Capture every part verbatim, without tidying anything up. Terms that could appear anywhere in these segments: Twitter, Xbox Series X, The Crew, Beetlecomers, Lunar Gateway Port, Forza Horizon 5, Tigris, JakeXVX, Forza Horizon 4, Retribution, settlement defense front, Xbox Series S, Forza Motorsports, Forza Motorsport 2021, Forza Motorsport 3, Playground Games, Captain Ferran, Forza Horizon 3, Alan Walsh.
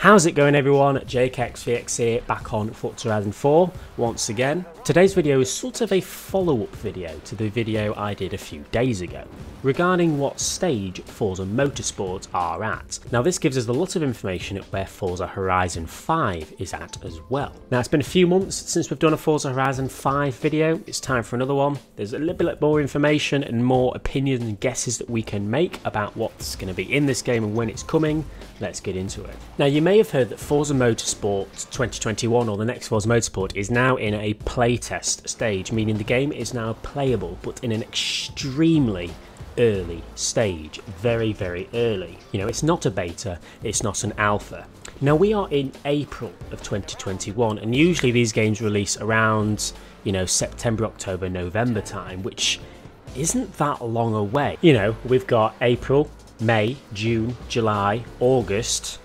How's it going, everyone? JakeXVX here, back on Forza Horizon four once again. Today's video is sort of a follow-up video to the video I did a few days ago regarding what stage Forza Motorsports are at. Now this gives us a lot of information at where Forza Horizon five is at as well. Now it's been a few months since we've done a Forza Horizon five video. It's time for another one. There's a little bit more information and more opinions and guesses that we can make about what's going to be in this game and when it's coming. Let's get into it. Now you may have heard that Forza Motorsport twenty twenty-one, or the next Forza Motorsport, is now in a playtest stage, meaning the game is now playable but in an extremely early stage, very very early. You know, it's not a beta, it's not an alpha. Now we are in April of twenty twenty-one, and usually these games release around, you know, September, October, November time, which isn't that long away. You know, we've got April, May, June, July, August,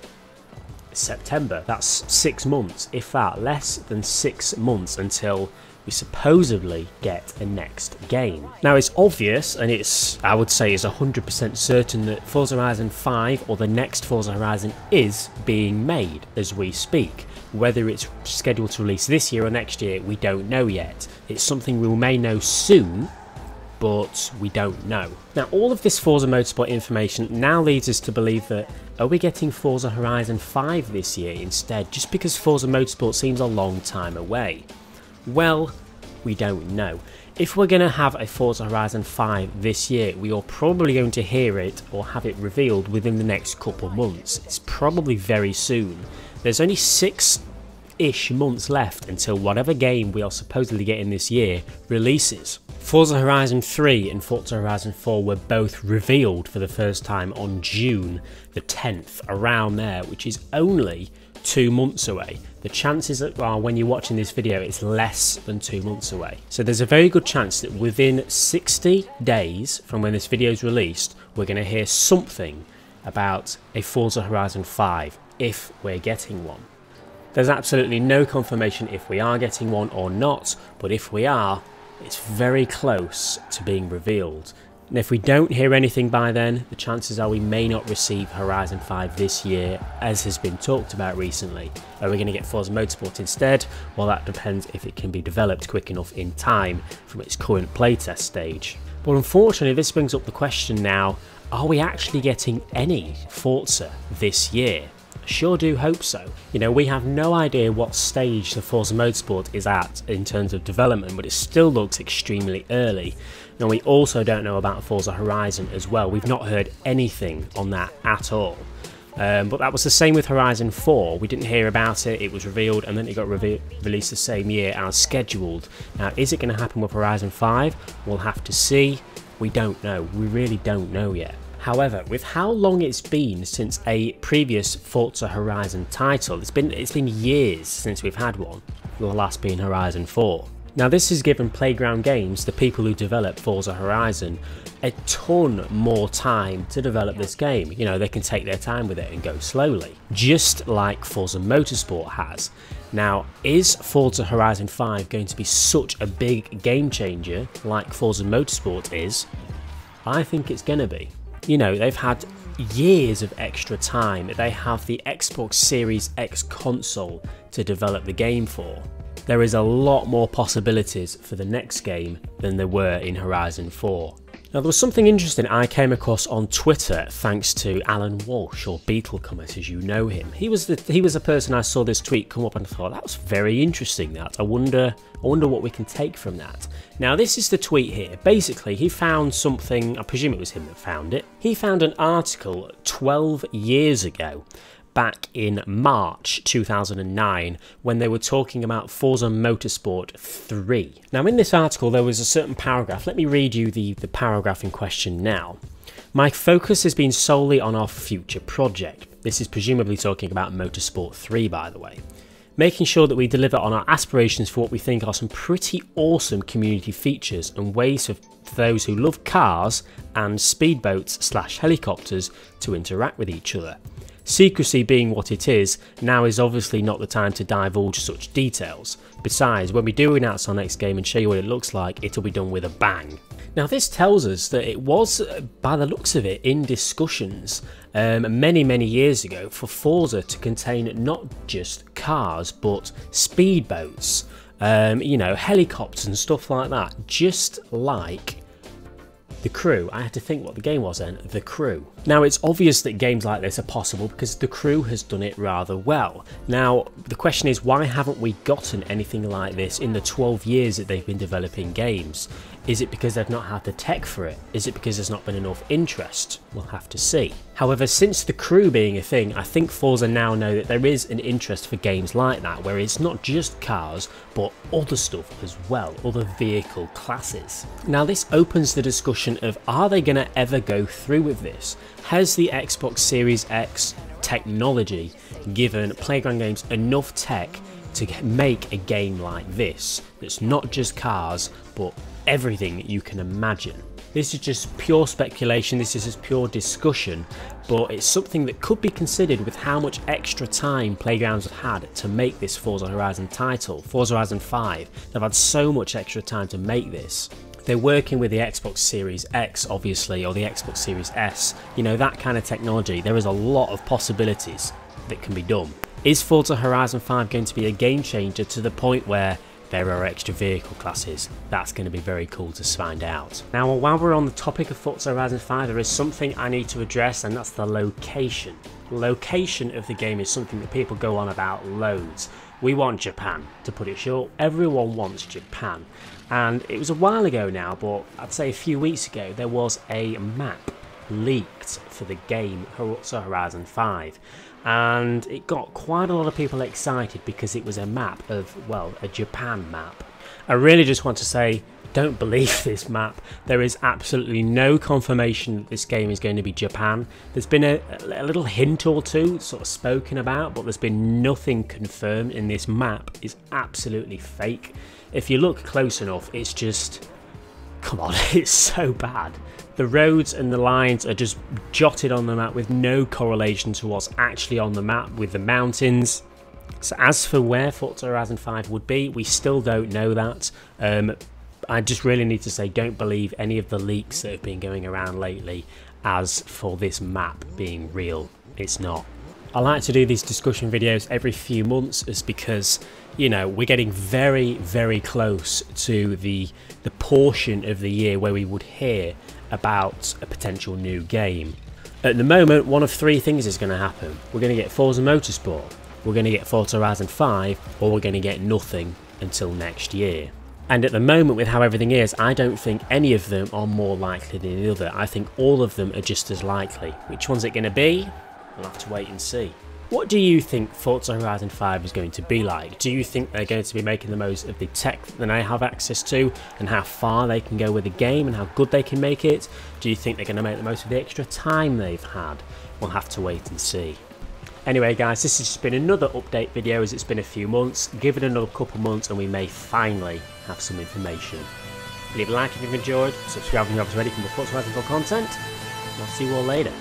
September. That's six months, if that, less than six months until we supposedly get the next game. Now it's obvious, and it's, I would say, is one hundred percent certain that Forza Horizon five, or the next Forza Horizon, is being made as we speak. Whether it's scheduled to release this year or next year, we don't know yet. It's something we may know soon, but we don't know. Now all of this Forza Motorsport information now leads us to believe that, are we getting Forza Horizon five this year instead, just because Forza Motorsport seems a long time away? Well, we don't know. If we're going to have a Forza Horizon five this year, we are probably going to hear it or have it revealed within the next couple months. It's probably very soon. There's only six-ish months left until whatever game we are supposedly getting this year releases. Forza Horizon three and Forza Horizon four were both revealed for the first time on June the tenth, around there, which is only two months away. The chances are, when you're watching this video, it's less than two months away. So there's a very good chance that within sixty days from when this video is released, we're going to hear something about a Forza Horizon five, if we're getting one. There's absolutely no confirmation if we are getting one or not, but if we are, it's very close to being revealed. And if we don't hear anything by then, the chances are we may not receive Horizon five this year, as has been talked about recently. Are we going to get Forza Motorsport instead? Well, that depends if it can be developed quick enough in time from its current playtest stage. But unfortunately, this brings up the question now, are we actually getting any Forza this year? I sure do hope so. You know, we have no idea what stage the Forza Motorsport is at in terms of development, but it still looks extremely early. And we also don't know about Forza Horizon as well. We've not heard anything on that at all. Um, but that was the same with Horizon four. We didn't hear about it, it was revealed, and then it got re released the same year as scheduled. Now, is it going to happen with Horizon five? We'll have to see. We don't know. We really don't know yet. However, with how long it's been since a previous Forza Horizon title, it's been, it's been years since we've had one, the last being Horizon four. Now this has given Playground Games, the people who develop Forza Horizon, a ton more time to develop this game. You know, they can take their time with it and go slowly, just like Forza Motorsport has. Now, is Forza Horizon five going to be such a big game changer like Forza Motorsport is? I think it's going to be. You know, they've had years of extra time. They have the Xbox Series X console to develop the game for. There is a lot more possibilities for the next game than there were in Horizon four. Now there was something interesting I came across on Twitter thanks to Alan Walsh, or Beetlecomers as you know him. He was the he was the person I saw this tweet come up and I thought, that was very interesting, that. I wonder I wonder what we can take from that. Now this is the tweet here. Basically he found something, I presume it was him that found it. He found an article twelve years ago, back in March two thousand nine, when they were talking about Forza Motorsport three. Now in this article there was a certain paragraph. Let me read you the, the paragraph in question now. My focus has been solely on our future project. This is presumably talking about Motorsport three, by the way. Making sure that we deliver on our aspirations for what we think are some pretty awesome community features and ways for those who love cars and speedboats slash helicopters to interact with each other. Secrecy being what it is, now is obviously not the time to divulge such details. Besides, when we do announce our next game and show you what it looks like, it'll be done with a bang. Now this tells us that it was, by the looks of it, in discussions um, many many years ago for Forza to contain not just cars but speedboats, um, you know, helicopters and stuff like that, just like The Crew. I had to think what the game was then, The Crew. Now it's obvious that games like this are possible because The Crew has done it rather well. Now the question is, why haven't we gotten anything like this in the twelve years that they've been developing games? Is it because they've not had the tech for it? Is it because there's not been enough interest? We'll have to see. However, since The Crew being a thing, I think Forza now know that there is an interest for games like that, where it's not just cars, but other stuff as well, other vehicle classes. Now this opens the discussion of, are they going to ever go through with this? Has the Xbox Series X technology given Playground Games enough tech to make a game like this that's not just cars but everything you can imagine? This is just pure speculation, this is just pure discussion, but it's something that could be considered with how much extra time Playgrounds have had to make this Forza Horizon title. Forza Horizon five, they've had so much extra time to make this. They're working with the Xbox Series X, obviously, or the Xbox Series S, you know, that kind of technology. There is a lot of possibilities that can be done. Is Forza Horizon five going to be a game changer to the point where there are extra vehicle classes? That's going to be very cool to find out. Now while we're on the topic of Forza Horizon five, there is something I need to address, and that's the location. Location of the game is something that people go on about loads. We want Japan, to put it short. Everyone wants Japan. And it was a while ago now, but I'd say a few weeks ago, there was a map leaked for the game Forza Horizon five. And it got quite a lot of people excited because it was a map of, well, a Japan map. I really just want to say, don't believe this map. There is absolutely no confirmation that this game is going to be Japan. There's been a, a little hint or two sort of spoken about, but there's been nothing confirmed, and this map is absolutely fake. If you look close enough, it's just, come on, it's so bad. The roads and the lines are just jotted on the map with no correlation to what's actually on the map with the mountains. So as for where Forza Horizon five would be, we still don't know that. Um, I just really need to say, don't believe any of the leaks that have been going around lately as for this map being real. It's not. I like to do these discussion videos every few months is because, you know, we're getting very, very close to the the portion of the year where we would hear about a potential new game. At the moment, one of three things is going to happen. We're going to get Forza Motorsport, we're going to get Forza Horizon five, or we're going to get nothing until next year. And at the moment, with how everything is, I don't think any of them are more likely than the other. I think all of them are just as likely. Which one's it going to be? We'll have to wait and see. What do you think Forza Horizon five is going to be like? Do you think they're going to be making the most of the tech that they have access to, and how far they can go with the game and how good they can make it? Do you think they're going to make the most of the extra time they've had? We'll have to wait and see. Anyway guys, this has just been another update video as it's been a few months. Give it another couple months and we may finally have some information. Leave a like if you've enjoyed, subscribe if you haven't already for more Forza Horizon four content, and I'll see you all later.